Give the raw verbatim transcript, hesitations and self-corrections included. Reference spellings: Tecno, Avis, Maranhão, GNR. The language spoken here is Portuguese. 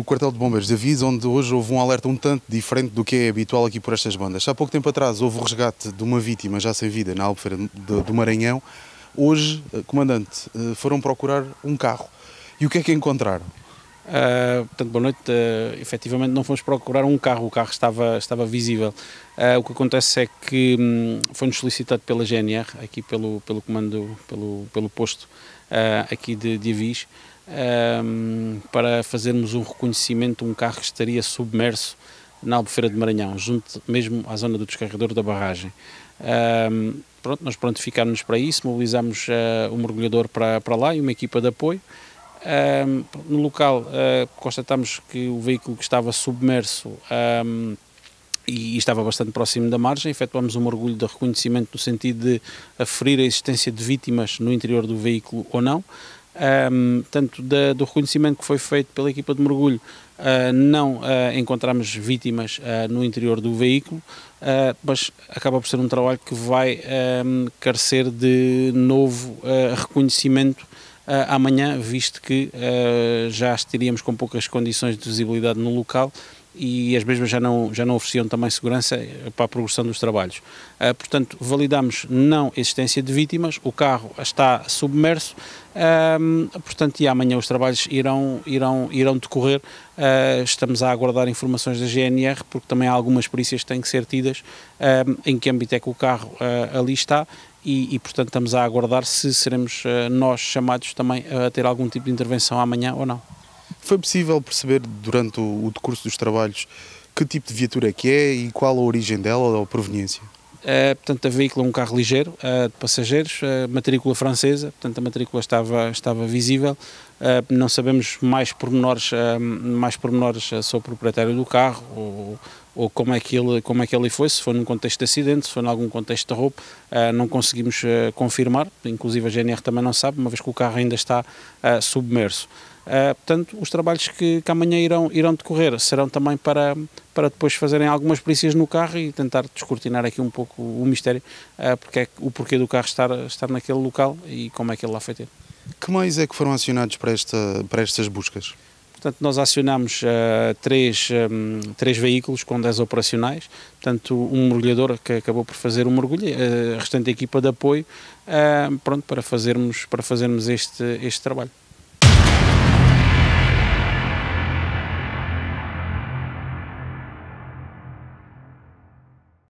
no quartel de bombeiros de Avis, onde hoje houve um alerta um tanto diferente do que é habitual aqui por estas bandas. Há pouco tempo atrás houve o resgate de uma vítima já sem vida na Albufeira do Maranhão. Hoje, comandante, foram procurar um carro. E o que é que encontraram? Uh, portanto, boa noite. Uh, efetivamente não fomos procurar um carro, o carro estava, estava visível. Uh, o que acontece é que um, foi-nos solicitado pela G N R, aqui pelo, pelo comando, pelo, pelo posto uh, aqui de, de Avis, um, para fazermos um reconhecimento de um carro que estaria submerso na Albufeira do Maranhão, junto mesmo à zona do descarregador da barragem. Um, pronto, nós prontificámos-nos para isso, mobilizámos uh, um mergulhador para, para lá e uma equipa de apoio. Um, no local uh, constatámos que o veículo que estava submerso um, e, e estava bastante próximo da margem. Efetuámos um mergulho de reconhecimento no sentido de aferir a existência de vítimas no interior do veículo ou não. Um, tanto da, do reconhecimento que foi feito pela equipa de mergulho, uh, não uh, encontramos vítimas uh, no interior do veículo, uh, mas acaba por ser um trabalho que vai um, carecer de novo uh, reconhecimento Uh, amanhã, visto que uh, já estaríamos com poucas condições de visibilidade no local e as mesmas já não, já não ofereciam também segurança para a progressão dos trabalhos. Uh, portanto, validamos não existência de vítimas, o carro está submerso, uh, portanto, e amanhã os trabalhos irão, irão, irão decorrer. Uh, estamos a aguardar informações da G N R, porque também há algumas perícias que têm que ser tidas uh, em que âmbito é que o carro uh, ali está. E, e, portanto, estamos a aguardar se seremos uh, nós chamados também a ter algum tipo de intervenção amanhã ou não. Foi possível perceber durante o, o decurso dos trabalhos que tipo de viatura que é e qual a origem dela ou a proveniência? Uh, portanto, a veículo é um carro ligeiro, uh, de passageiros, uh, matrícula francesa, portanto a matrícula estava, estava visível. Uh, não sabemos mais pormenores, uh, mais pormenores sobre o proprietário do carro ou, ou como, é que ele, como é que ele foi, se foi num contexto de acidente, se foi em algum contexto de roubo, uh, não conseguimos uh, confirmar, inclusive a G N R também não sabe, uma vez que o carro ainda está uh, submerso. Uh, portanto, os trabalhos que, que amanhã irão, irão decorrer serão também para, para depois fazerem algumas perícias no carro e tentar descortinar aqui um pouco o mistério, uh, porque é, o porquê do carro estar, estar naquele local e como é que ele lá foi ter. Que meios é que foram acionados para, esta, para estas buscas? Portanto, nós acionámos uh, três, um, três veículos com dez operacionais, portanto um mergulhador que acabou por fazer um mergulho, uh, a restante equipa de apoio, uh, pronto, para fazermos, para fazermos este, este trabalho.